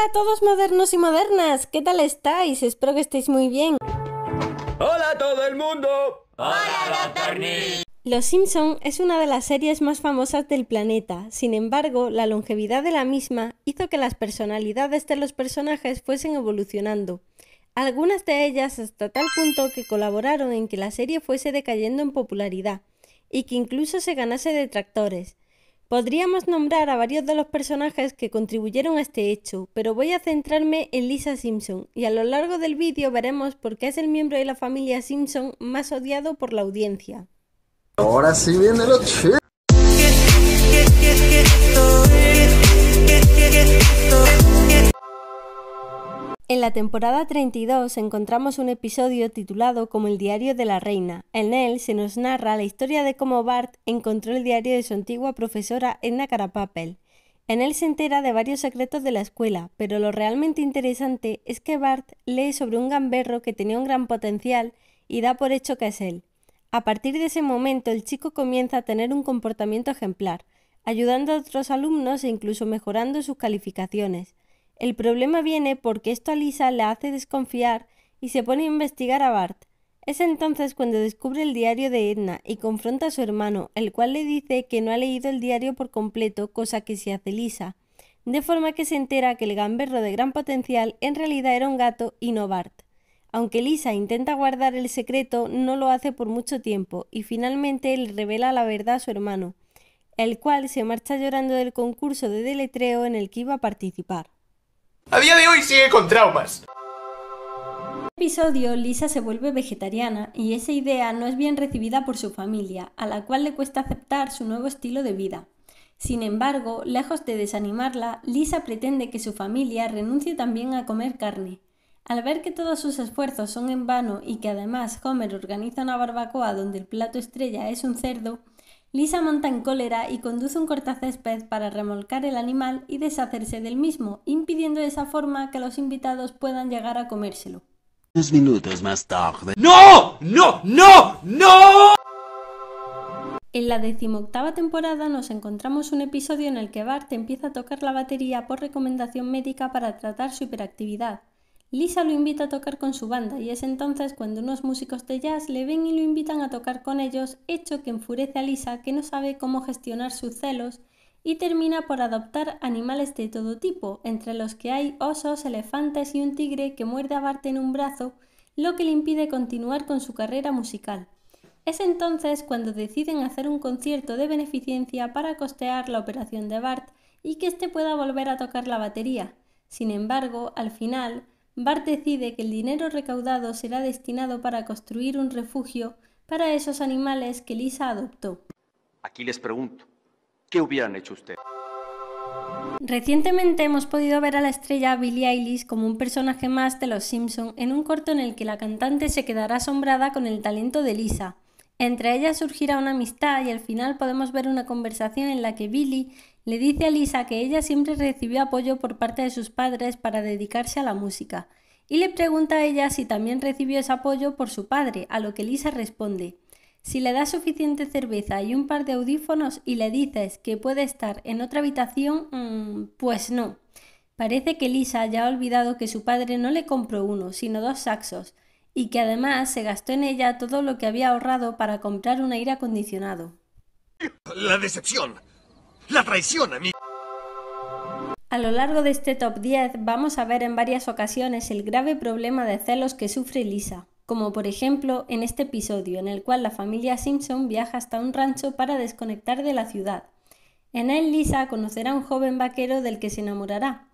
Hola a todos modernos y modernas, ¿qué tal estáis? Espero que estéis muy bien. ¡Hola a todo el mundo! ¡Hola, Dr. Nick! Los Simpsons es una de las series más famosas del planeta. Sin embargo, la longevidad de la misma hizo que las personalidades de los personajes fuesen evolucionando. Algunas de ellas hasta tal punto que colaboraron en que la serie fuese decayendo en popularidad y que incluso se ganase detractores. Podríamos nombrar a varios de los personajes que contribuyeron a este hecho, pero voy a centrarme en Lisa Simpson, y a lo largo del vídeo veremos por qué es el miembro de la familia Simpson más odiado por la audiencia. Ahora sí viene lo chido. En la temporada 32 encontramos un episodio titulado como el diario de la reina. En él se nos narra la historia de cómo Bart encontró el diario de su antigua profesora Edna Carapapel. En él se entera de varios secretos de la escuela, pero lo realmente interesante es que Bart lee sobre un gamberro que tenía un gran potencial y da por hecho que es él. A partir de ese momento el chico comienza a tener un comportamiento ejemplar, ayudando a otros alumnos e incluso mejorando sus calificaciones. El problema viene porque esto a Lisa la hace desconfiar y se pone a investigar a Bart. Es entonces cuando descubre el diario de Edna y confronta a su hermano, el cual le dice que no ha leído el diario por completo, cosa que sí hace Lisa, de forma que se entera que el gamberro de gran potencial en realidad era un gato y no Bart. Aunque Lisa intenta guardar el secreto, no lo hace por mucho tiempo y finalmente le revela la verdad a su hermano, el cual se marcha llorando del concurso de deletreo en el que iba a participar. A día de hoy sigue con traumas. En el episodio, Lisa se vuelve vegetariana y esa idea no es bien recibida por su familia, a la cual le cuesta aceptar su nuevo estilo de vida. Sin embargo, lejos de desanimarla, Lisa pretende que su familia renuncie también a comer carne. Al ver que todos sus esfuerzos son en vano y que además Homer organiza una barbacoa donde el plato estrella es un cerdo, Lisa monta en cólera y conduce un cortacésped para remolcar el animal y deshacerse del mismo, impidiendo de esa forma que los invitados puedan llegar a comérselo. 2 minutos más tarde. ¡No! ¡No! ¡No! ¡No! En la 18ª temporada nos encontramos un episodio en el que Bart empieza a tocar la batería por recomendación médica para tratar su hiperactividad. Lisa lo invita a tocar con su banda y es entonces cuando unos músicos de jazz le ven y lo invitan a tocar con ellos, hecho que enfurece a Lisa, que no sabe cómo gestionar sus celos y termina por adoptar animales de todo tipo, entre los que hay osos, elefantes y un tigre que muerde a Bart en un brazo, lo que le impide continuar con su carrera musical. Es entonces cuando deciden hacer un concierto de beneficencia para costear la operación de Bart y que éste pueda volver a tocar la batería. Sin embargo, al final, Bart decide que el dinero recaudado será destinado para construir un refugio para esos animales que Lisa adoptó. Aquí les pregunto, ¿qué hubieran hecho ustedes? Recientemente hemos podido ver a la estrella Billie Eilish como un personaje más de Los Simpsons en un corto en el que la cantante se quedará asombrada con el talento de Lisa. Entre ellas surgirá una amistad y al final podemos ver una conversación en la que Billy le dice a Lisa que ella siempre recibió apoyo por parte de sus padres para dedicarse a la música y le pregunta a ella si también recibió ese apoyo por su padre, a lo que Lisa responde: si le das suficiente cerveza y un par de audífonos y le dices que puede estar en otra habitación, pues no. Parece que Lisa ya ha olvidado que su padre no le compró uno, sino 2 saxos. Y que además se gastó en ella todo lo que había ahorrado para comprar un aire acondicionado. La decepción, la traición a mí. A lo largo de este top 10 vamos a ver en varias ocasiones el grave problema de celos que sufre Lisa, como por ejemplo en este episodio en el cual la familia Simpson viaja hasta un rancho para desconectar de la ciudad. En él Lisa conocerá a un joven vaquero del que se enamorará.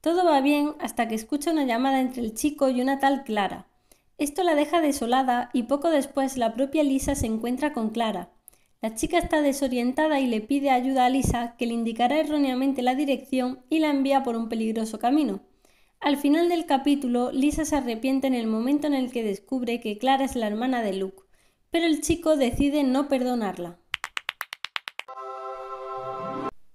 Todo va bien hasta que escucha una llamada entre el chico y una tal Clara. Esto la deja desolada y poco después la propia Lisa se encuentra con Clara. La chica está desorientada y le pide ayuda a Lisa, que le indicará erróneamente la dirección y la envía por un peligroso camino. Al final del capítulo, Lisa se arrepiente en el momento en el que descubre que Clara es la hermana de Luke, pero el chico decide no perdonarla.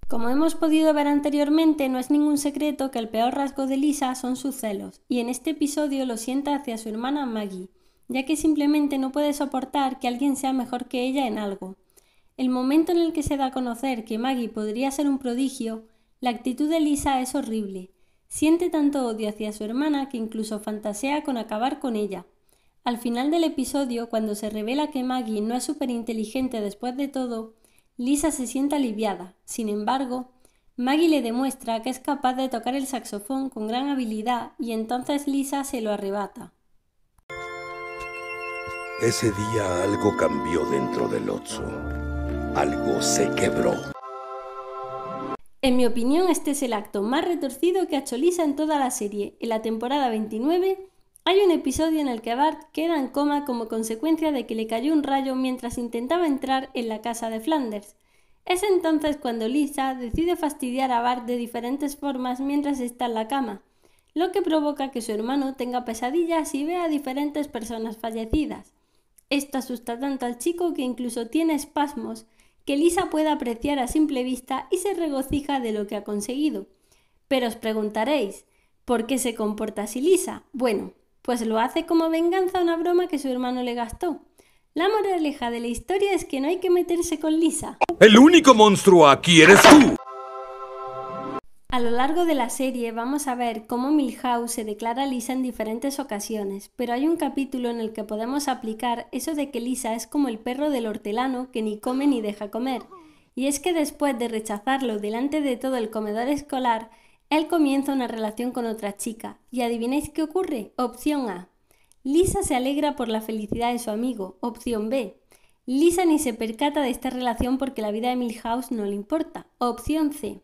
Como hemos podido ver anteriormente, no es ningún secreto que el peor rasgo de Lisa son sus celos, y en este episodio lo sienta hacia su hermana Maggie, ya que simplemente no puede soportar que alguien sea mejor que ella en algo. El momento en el que se da a conocer que Maggie podría ser un prodigio, la actitud de Lisa es horrible. Siente tanto odio hacia su hermana que incluso fantasea con acabar con ella. Al final del episodio, cuando se revela que Maggie no es súper inteligente después de todo, Lisa se siente aliviada. Sin embargo, Maggie le demuestra que es capaz de tocar el saxofón con gran habilidad y entonces Lisa se lo arrebata. Ese día algo cambió dentro del Otso. Algo se quebró. En mi opinión, este es el acto más retorcido que ha hecho Lisa en toda la serie. En la temporada 29 hay un episodio en el que Bart queda en coma como consecuencia de que le cayó un rayo mientras intentaba entrar en la casa de Flanders. Es entonces cuando Lisa decide fastidiar a Bart de diferentes formas mientras está en la cama, lo que provoca que su hermano tenga pesadillas y vea a diferentes personas fallecidas. Esto asusta tanto al chico que incluso tiene espasmos que Lisa puede apreciar a simple vista y se regocija de lo que ha conseguido. Pero os preguntaréis, ¿por qué se comporta así Lisa? Bueno, pues lo hace como venganza a una broma que su hermano le gastó. La moraleja de la historia es que no hay que meterse con Lisa. ¡El único monstruo aquí eres tú! A lo largo de la serie vamos a ver cómo Milhouse se declara a Lisa en diferentes ocasiones, pero hay un capítulo en el que podemos aplicar eso de que Lisa es como el perro del hortelano que ni come ni deja comer. Y es que después de rechazarlo delante de todo el comedor escolar, él comienza una relación con otra chica, y ¿adivináis qué ocurre? Opción A. Lisa se alegra por la felicidad de su amigo. Opción B. Lisa ni se percata de esta relación porque la vida de Milhouse no le importa. Opción C.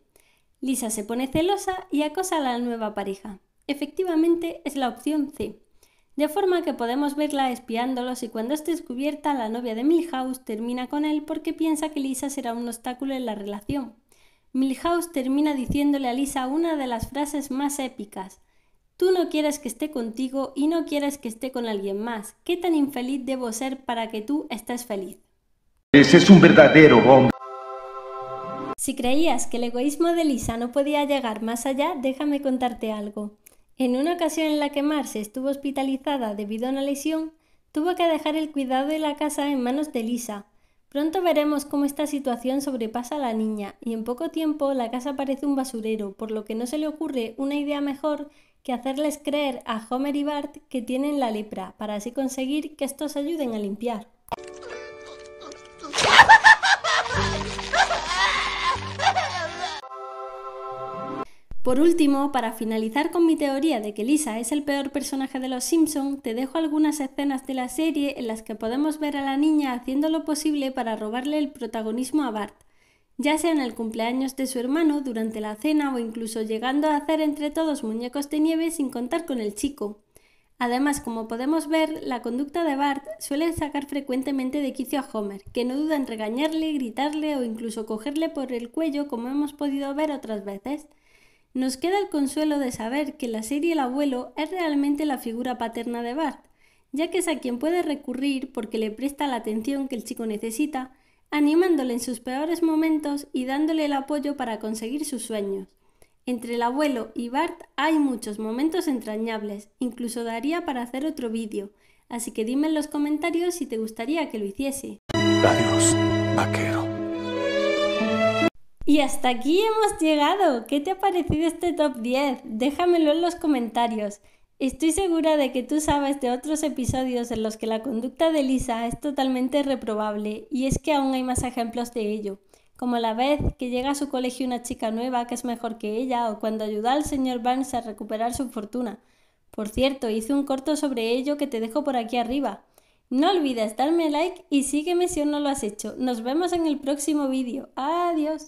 Lisa se pone celosa y acosa a la nueva pareja. Efectivamente, es la opción C. De forma que podemos verla espiándolos y cuando esté descubierta, la novia de Milhouse termina con él porque piensa que Lisa será un obstáculo en la relación. Milhouse termina diciéndole a Lisa una de las frases más épicas. Tú no quieres que esté contigo y no quieres que esté con alguien más. ¿Qué tan infeliz debo ser para que tú estés feliz? Ese es un verdadero hombre. Si creías que el egoísmo de Lisa no podía llegar más allá, déjame contarte algo. En una ocasión en la que Mars estuvo hospitalizada debido a una lesión, tuvo que dejar el cuidado de la casa en manos de Lisa. Pronto veremos cómo esta situación sobrepasa a la niña y en poco tiempo la casa parece un basurero, por lo que no se le ocurre una idea mejor que hacerles creer a Homer y Bart que tienen la lepra, para así conseguir que estos ayuden a limpiar. Por último, para finalizar con mi teoría de que Lisa es el peor personaje de Los Simpsons, te dejo algunas escenas de la serie en las que podemos ver a la niña haciendo lo posible para robarle el protagonismo a Bart, ya sea en el cumpleaños de su hermano, durante la cena o incluso llegando a hacer entre todos muñecos de nieve sin contar con el chico. Además, como podemos ver, la conducta de Bart suele sacar frecuentemente de quicio a Homer, que no duda en regañarle, gritarle o incluso cogerle por el cuello como hemos podido ver otras veces. Nos queda el consuelo de saber que la serie El Abuelo es realmente la figura paterna de Bart, ya que es a quien puede recurrir porque le presta la atención que el chico necesita, animándole en sus peores momentos y dándole el apoyo para conseguir sus sueños. Entre El Abuelo y Bart hay muchos momentos entrañables, incluso daría para hacer otro vídeo, así que dime en los comentarios si te gustaría que lo hiciese. Adiós, vaquero. Y hasta aquí hemos llegado. ¿Qué te ha parecido este top 10? Déjamelo en los comentarios. Estoy segura de que tú sabes de otros episodios en los que la conducta de Lisa es totalmente reprobable y es que aún hay más ejemplos de ello, como la vez que llega a su colegio una chica nueva que es mejor que ella o cuando ayuda al Sr. Burns a recuperar su fortuna. Por cierto, hice un corto sobre ello que te dejo por aquí arriba. No olvides darme like y sígueme si aún no lo has hecho. Nos vemos en el próximo vídeo. Adiós.